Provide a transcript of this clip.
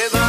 Ever